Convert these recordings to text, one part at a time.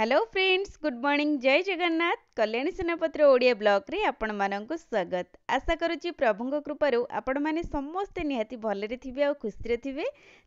Hello friends, good morning, जय जगन्नाथ। कल्याणी सेनापतिर Odia blog रे आपण मानंकु स्वागत। आशा करूची प्रभुंग कृपारु आपण माने समस्ते निहाती भले रे थिबे आ खुशी रे थिबे।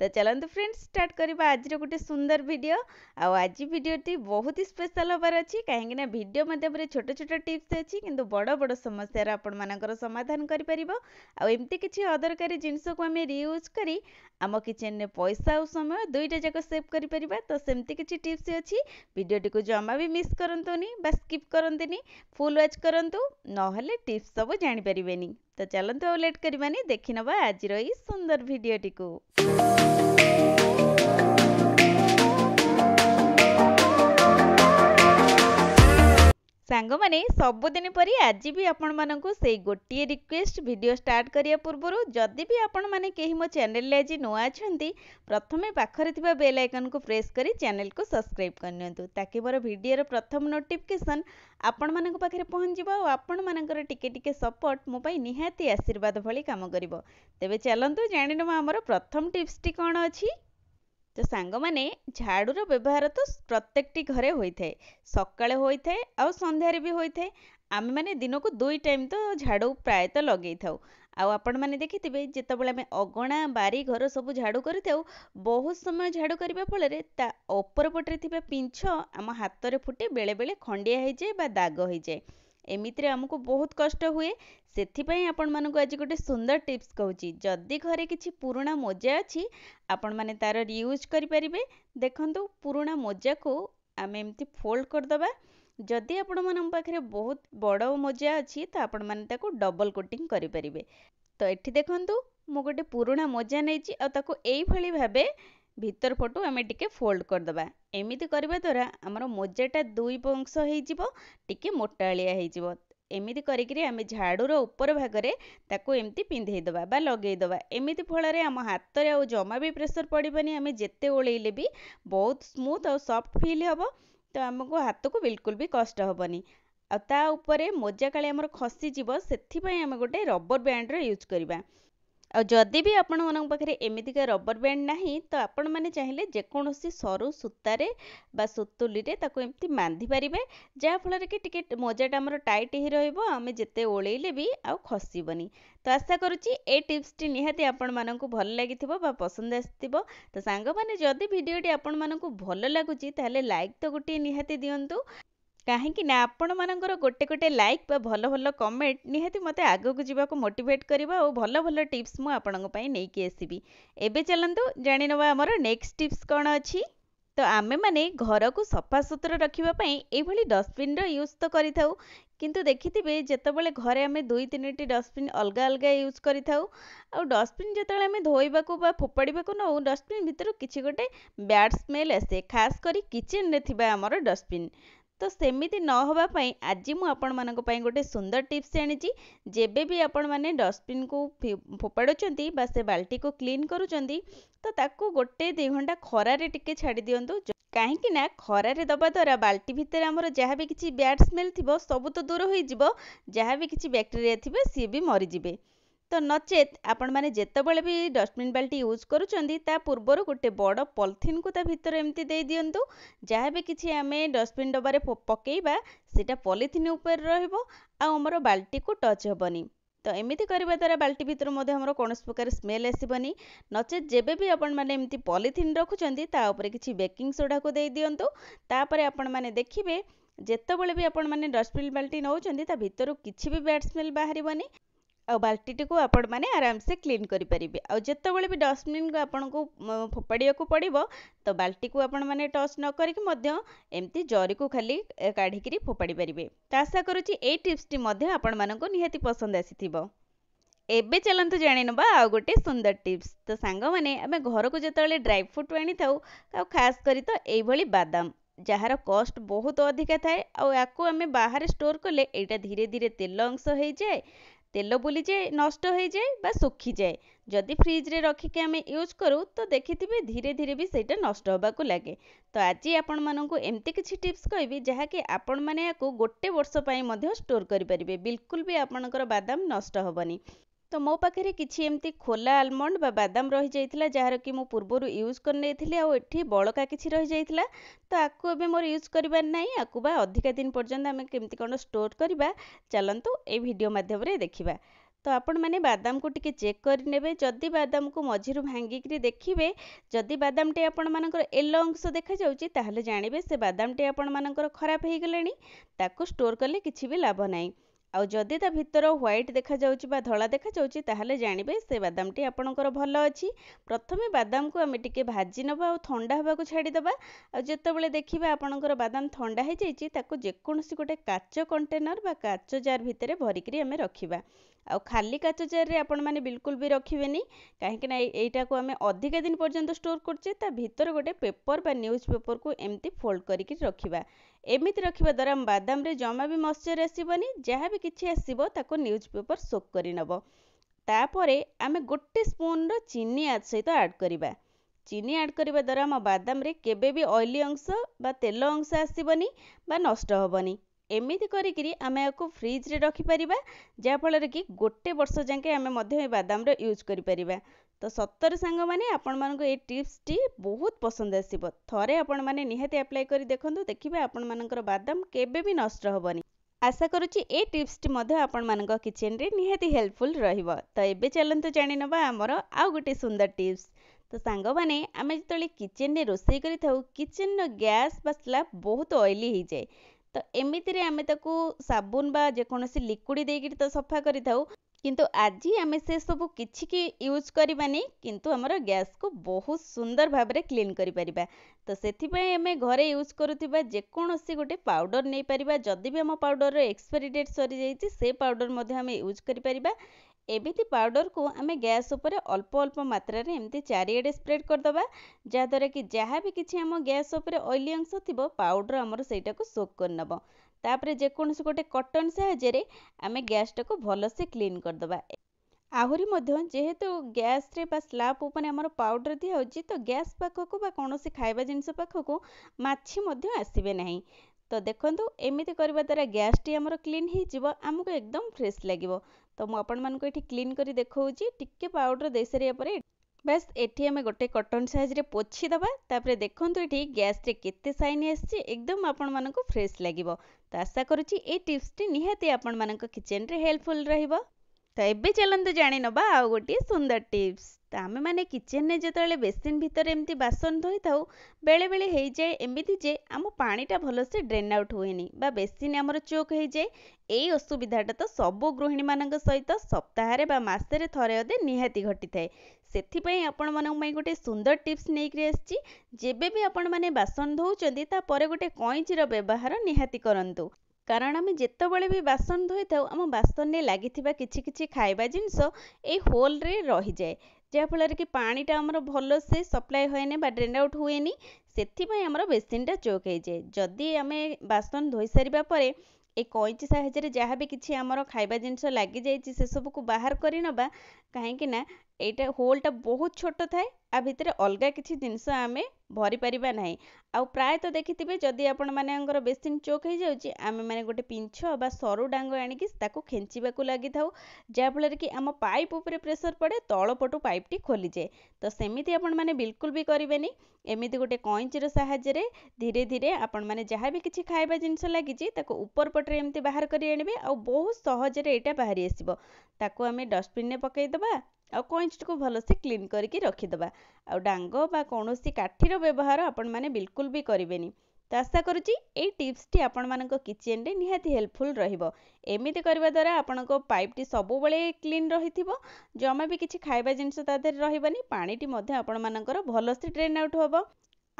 तो चलंतु फ्रेंड्स स्टार्ट करबा आज रे गुटे सुंदर वीडियो। आ आज वीडियोटी बहुत ही स्पेशल होबार अछि, काहेकि ना वीडियो माध्यम रे छोट छोट टिप्स अछि किंतु बड़ बड़ समस्या रे आपण मानकर समाधान करि परिबो। आ एम्ति किछि अदरकारी जिंस को हम रियूज करी आम किचन रे पैसा और समय दुईटा जक सेव करि परिबा। तो सेमति किछि टिप्स अछि, वीडियोटी को जमा भी मिस करंतोनी बा स्किप करंतनी, फुल वाच करंतु, नहले टिप्स सब जानि परिबेनी। तो चलंतु आ लेट करबानी, देखि नबा आज रो ई सुंदर वीडियोटी को। सांग मैंने सबुदिन परी आज भी आपण मानक से गोटे रिक्वेस्ट, वीडियो स्टार्ट करिया पूर्व जदि भी आपण माने केही मो चैनल आज नुआ अच्छा प्रथमे पाखरे थिबा बेल आइकन को प्रेस करी चैनल को सब्सक्राइब करनियंतु, ताकि मोर वीडियो रो प्रथम नोटिफिकेशन आपण मानक पाखरे पहुंचीबा। और आपण मानकर टिके टिके सपोर्ट मो पई निहाती आशीर्वाद भली काम करिवो। तेबे चलंतु जानिनमा हमर प्रथम टिप्स टी कोन अछि। तो सांग मैंने झाड़ू रो व्यवहार तो प्रत्येकटी घरे होइथे, सकाळे होइथे आ संध्यारे भी होइथे। आमे माने दिन को 2 टाइम तो झाड़ू प्रायत लगे थाउ। आ आपण माने देखिथिबे जेतबेला आमे अगणा बारी घर सब झाड़ू करिथाउ, बहुत समय झाड़ू करिबा फल रे ता ऊपर पटरे थिबा पिंछ आम हाथ रे फुटे बेले बेले खंडिया होइ जाय बा दाग होइ जाय, एमित्रे आमको बहुत कष्ट हुए। सेथिपाई आपण मानकु आज गोटे सुंदर टिप्स कहूची, जदि घरे किछि पुराणा मोजा अछि आपण माने तार रियूज करि परिबे। देखंतु पुराणा मोजा को आमे एमती फोल्ड कर दबा। जदि आपण मानन पाखरे बहुत बडो मोजा अछि त आपण माने ताको डबल कोटिंग करि परिबे। तो एठी देखंतु मो गोटे पुराणा मोजा नैछि आ ताको एई भली भाबे भीतर पटु आम टिके फोल्ड कर दबा। एमिति करबा द्वारा हमर मोजाटा 2 अंश होइजिवो, टिके मोटालिया होइजिवो। एमिति करिकरी आमे झाड़ू रो ऊपर भाग रे ताको एमति पिंधे दबा बा लगेइ दबा। एमिति फल रे हम हाथ रे आ जमा भी प्रेशर पड़िबनी, आमे जेते ओलेइले भी बहुत स्मूथ और सॉफ्ट फील हबो। तो हमको हाथ को बिल्कुल भी कष्ट हबनी। आ ता ऊपर मोजा काले हमर खसी जिवो, सेथि पय हम गोटे रबर बैंड रो यूज करबा। और जदि भी आपण मन पाखे एमतीका रबर बैंड नाही तो आपण माने चाहिए जेकोसी सरु सूतारे बा सुतुली एमती बांधि पारे, जहाँफल कि मोजाटा आम टाइट ही रमें जिते ओलेइले भी आ खसबनी। तो आशा करुच्ची ए टिप्स टी निहाती आपण मानकु भल लागि बा पसंद आसीथिबो। तो सांग माने जदि वीडियोटी आपण मानकु भल लागुची ताले लाइक तो गोटे निहाती दियंतु, कहीं ना आपण मानकर गोटे गोटे लाइक बा भल भल कमेंट निहाती मते आगक जीवाको मोटिवेट करबा और भल भल टिप्स मु आपनक पई नै कि आसीबी। एबे चलंतु जानि नबा हमर नेक्स्ट टिप्स कोन अछि। तो आमे माने घर को सफा सुतरा रखिबा पई ए भली डस्टबिन रो यूज तो करिथाउ, किंतु देखिथिबे जेतबेले घरे आमे 2-3टी डस्टबिन अलगा अलगा यूज करिथाउ। आ डस्टबिन जेतबेले आमे धोइबाको बा फोपाडीबाको नउ डस्टबिन भितर किछि गोटे बैड स्मेल आसे, खास करी किचन रे थिबा हमर डस्टबिन। तो सेमिति न होबा पई आज मु आपण मानक पई गोटे सुंदर टिप्स आनिची। जेबे भी आपण माने डस्टबिन को फोपाडुचंती बा से बाल्टी को क्लीन करूचंती तो ताको गोटे 2 घंटा खरा रे टिके छाडी दियंतु, काहेकि ना खरा रे दबा द्वारा बाल्टी भितर हमर जहा भी किछि बैड स्मेल थिबो सब तो दूर होई जिवो, जहा भी किछि बैक्टीरिया थिबे सी भी मरि जिवे। तो नचेत आपण माने जेतबेले भी डस्टबिन बाल्टी यूज करूचंदी ता पूर्वर गोटे बड़ पॉलिथिन को ता भितर एमती दे दियंतु, जहा भी किछि आमे डस्टबिन डबारे पकेइबा सेटा पॉलिथिन ऊपर रहइबो आ हमर बाल्टी को टच हबनी। तो एमिति करबा द्वारा बाल्टी भितर मधे हमर कोनस प्रकार स्मेल आसीबनी। नचेत जेबे भी आपण माने एमती पॉलिथिन रखुचंदी ता ऊपर किछि बेकिंग सोडा को दे दियंतु, तापर आपण माने देखिबे जेतबेले भी आपण माने डस्टबिन बाल्टी नउचंदी ता भितरु किछि भी बैड स्मेल बाहरिबनी। आ बाल्टी को आपण माने आराम से क्लीन करि परिबे। आ जेतबेले भी डस्टबिन को आपण को फोपाडिया को पड़िबो तो बाल्टी को आपण माने टच न करके मध्य एमती जरी को खाली काढी करी फोपाडी परिबे। तो आशा करूची ए टिप्स टी मध्य आपण मानन को निहाती पसंद आसीथिबो। एबे चलंतु जानिनबा आ गोटे सुंदर टिप्स। तो सांग माने आमे घर को जेतबेले ड्राई फ्रूट आनी थाउ आ खास करी तो एई भली बादाम जार कस्ट बहुत अधिका थाए, आ याको आमे बाहर स्टोर कले एटा धीरे धीरे तेल अंश हो जाए, तेल बुली जाए, नष्ट हो जाए बा सुखी जाए। जदि फ्रिज रे रखिके आमे यूज करू तो देखिथिबे धीरे धीरे भी सेटा नष्ट होबा को लागे। तो आज आपण माननकु एमती किछि टिप्स कहबी जहा कि आपण माने याको गोटे वर्ष पई मध्य स्टोर करि परिबे, बिल्कुल भी आपणकर बादाम नष्ट होबनी। तो मो पाखे किसी एमती खोला आलमंड बा बादाम रही जाता जार कि मु पूर्वर यूज कर नहीं बलका किसी रही जाता तो आपको एवं मोर यूज करना ना आपको बा अधिका दिन पर्यंत आम केमती कौन स्टोर करवा चलतु ये भिडियो मध्यम देखा। तो आपण मैंने बादाम को टिके चेक करेंगे जदि बादाम को मझीरू भांगिक देखिए जदि बादाम टे आपण मानकर येलो अंश देखा जाउची ताहले जानिबे से बादाम टे आपण मानकर खराब हो गलानी ताको स्टोर कले किछि भी लाभ नाही। आउ जदि ता भितर व्हाइट देखा जाउची बा धला देखा जाउची ताहले जानिबे से बादाम टे आपणकर भलो अछि। प्रथमे बादाम को आमे टिके भाजी नबा आ ठंडा हबा को छाडी दबा आ जतबेले देखिबा आपणकर बादाम ठंडा हे जाईची ताको जेकोनसी गोटे काचो कंटेनर बा काचो जार भितरे भरिकरी आमे रखिबा। आ खाली काच जार रे आपण माने बिल्कुल भी रखिबेनी काहेकि ना एटा को आमे अधिक दिन पर्यंत स्टोर करचे ता भितर गोटे पेपर बा न्यूज पेपर को एमती फोल्ड करिकि रखिबा। एमिति रखिबा द्वारा बादाम रे जमा भी मॉइस्चर आसीबनी जहा भी किछि आसीबो ताको न्यूज पेपर सोक करि नबो। तापरे आमे गोटे स्पून रो चीनी आ सहित ऐड करबा। चीनी ऐड करबा द्वारा आम बादाम रे केबे भी ऑयली अंश बा तेल अंश आसीबनी बा नष्ट होबनी। एमिति करी आम आपको फ्रिज रे रखिपर जहाँफल कि गोटे वर्ष जाके आम बादाम यूज करें। तो सतर सांग मैंने आपण मानक ये टिप्स टी बहुत पसंद आसो थे आपण मैंने निहाती अप्लाई कर देखते देखिए आपण मानकर बादाम केबे भी नष्ट होबनी। आशा करुची ए टिप्स टी मध्य आपण मानक किचन रे निहाती हेल्पफुल रहिबो। तो एबे चलंतु जानि नबा हमर आउ गोटे सुंदर टिप्स। तो सांग मैंने आम जिते किचन रे रोसई करि थाउ किचन रो गैस बा स्लैब बहुत ऑयली हो जाए तो एमिति आम ताकू साबुन बा जेकोनोसी लिक्विड देकर तो सफा करि थाउ किंतु आज आम से सबू कि यूज करवानी किंतु हमर गैस को बहुत सुंदर भाव में क्लीन करिपरिबा। तो सेथिपाई आम घरे यूज करुवा जेकोसी गोटे पाउडर नहीं पारिबा जदि भी आम पाउडर एक्सपायरी डेट सरी जाइए से पाउडर मध्य आम यूज करिपरिबा। एबिति पाउडर को आम गैस उपर अल्प अल्प मात्रा एमती चारिआडे स्प्रेड करदबा जहाँद्वारा कि जहाँ भी किसी आम गैस उपर ऑयली अंश थीबो पाउडर आमर सेटा को सोक करनबो। तापरे जेकोसी गोटे कटन साहाय्य आम गैसटा को भलसे क्लीन करदबा। आहुरी जेहेतु गैस रे बा स्लाब उपने आमर पाउडर दिया होची तो गैस पाखक बा कोनोसी खाइबा जिनस पाखक माछी मध्य आसीबे नाही। तो देखंतु एमिति करबा द्वारा गैस टी आमर क्लीन हि जिवो हमको एकदम फ्रेश लागिवो। तो मु आपण मानको एठी क्लीन करी देखौची टिके पाउडर दे सरिया परे बस एठी आम गोटे कटन साइज रे पोछि दबा। तापरे देखंतु एठी गैस रे केते साइन आसी एकदम आपण मानको फ्रेश लागिवो। तो आशा करुची ए टिप्स टी निहाती आपण मानको किचन रे हेल्पफुल रहइबो। तो एबे चलंतु जानि नबा आउ गोटे सुंदर टिप्स। तो आमे माने किचन ने जेतले बेसिन भितर एमती बासन धोई थाउ बेले बेले हेई जाए एमती जे आम पानीटा भलसे ड्रेन आउट होइनी बा बेसिन आमर चोक हेई जाए एई असुविधाटा तो सब गृहिणी मानक सहित सप्ताह रे बा मासे रे थरे अदे निहाती घटी थाए। सेथिपाई आपण मानक मै गोटे सुंदर टिप्स नै करि आछि जेबे भी आपण माने बासन धोउचंदी ता परे गोटे कैंची रो व्यवहार निहाती करंतु कारण आम जितेबाला भी बासन धोई था आम बासन में लगी कि खाଇବା जिनस ए होल रे रही जाए जहाँफल कि पानीटा आमर भल से सप्लाय हुए बा ड्रेन आउट हुए से आमर बेसिनटा चोक हो जाए। जदि आम बासन धोई सारिबा परे ए कैंची साहाय्य जहाँ भी किसी आमर खाଇବା जिनस लगी जाइए से सबको बाहर करवा कहीं ना एटा होलटा बहुत छोट थाए आ भितर अलग किसी जिनस आम भरी पारिबा नाही। आउ प्राय तो देखिथिबे जदि आपण मानकर बेसिन चोक हो जाउची आम माने गोटे पिंछ बा सरू डांग आनिकि ताको खेंचीबाकु लागि थाउ जहाँफल कि आम पाइप उपरे प्रेशर पड़े तलपटू पाइपटी खोली जाए। तो सेमिति आपण माने बिल्कुल भी करेनि एमिति गोटे कैंचीर साहाय्य धीरे धीरे आपण माने जहाँ भी किसी खाଇବା जिनस लगी ताको ऊपर पटरे एमती बाहर करि आनिबे आ बहुत सहज रे एटा बाहरी आसीबो। ताको आम डस्टबिन में पकाई दबा आ कैंची को भलसे क्लीन करके रखिदे आ डांग बा कौन काठीर व्यवहार आपण माने बिल्कुल भी करेनि। तो आशा करुची ए टिप्स टी आपण मानक किचन रे निहाती हेल्पफुल रहिबो। एमिति करबा द्वारा आपण को पाइप टी सब बेले क्लीन रहिथिबो जमा भी किसी खाଇବା जिनस तादर रहिबनी पानी टी मध्ये आपण मानकर भलसे ड्रेन आउट होबो।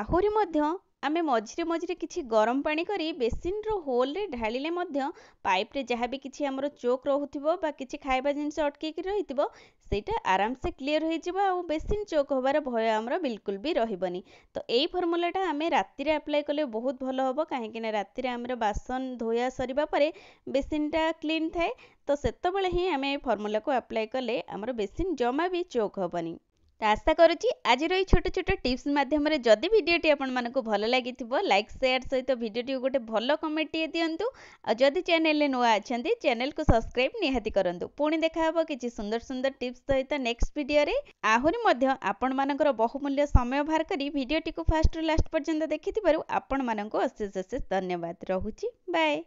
आहुरी मध्ये आमे मझिरे मझिरे किसी गरम पानी करी बेसिन रो होल रे ढालिले मध्य पाइप रे जहाँ भी किसी हमरो चोक रोथिबो बा किसी खाଇବା जिनस अटकेकी रहिथिबो सेटा आराम से क्लियर हो जाए आ बेसिन चोक होबार भय हमरो बिल्कुल भी रहिबनी। तो एई फॉर्मूलाटा आमे राति रे अप्लाई कले बहुत भल होबो काहेकि ना राति रे हमरो बासन धोया सरीबा परे बेसिनटा क्लीन थाए तो सेतबेले ही आमे ए फॉर्मूला को अप्लाई कले हमरो बेसिन जमा भी चोक होबनी। तो आशा करुँगी आज छोट छोट टीप्स मध्यम जदि भिडियोटी आपको भल लगी लाइक शेयर सहित भिडियो गोटे भल कमेंट दिंतु आ जदि चैनल नुआ अच्छा चैनल को सब्सक्राइब निहाती करंतु। पुणी देखा कि सुंदर सुंदर टिप्स सहित नेक्स्ट भिडियो आहरी आपर बहुमूल्य समय बाहर कर भिडियोटी फास्ट रु लास्ट पर्यंत देखि आपण अशेष अशेष धन्यवाद। रहुछि बाय।